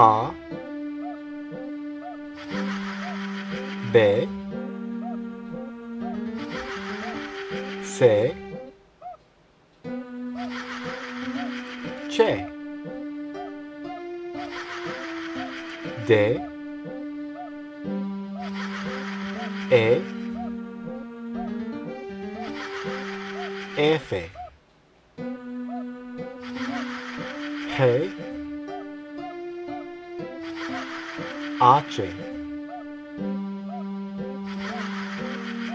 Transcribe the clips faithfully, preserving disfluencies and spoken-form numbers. A, B, C, C, D, E, F, H, H, I, J, K, L,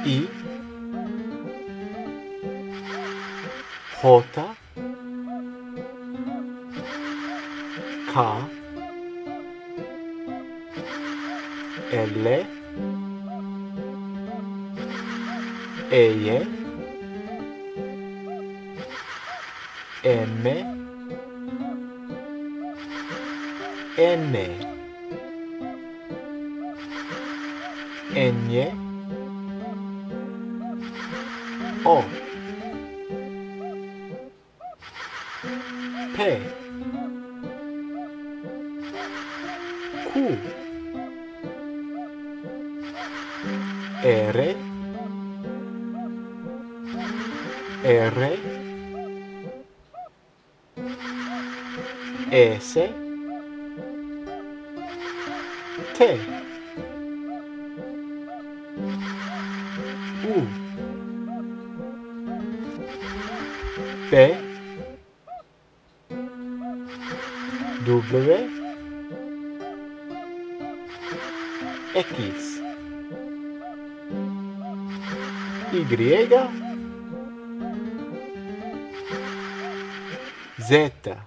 E, M, N, N, O, P, Q, R, R, S, T, U, P, W, X, Y, Z.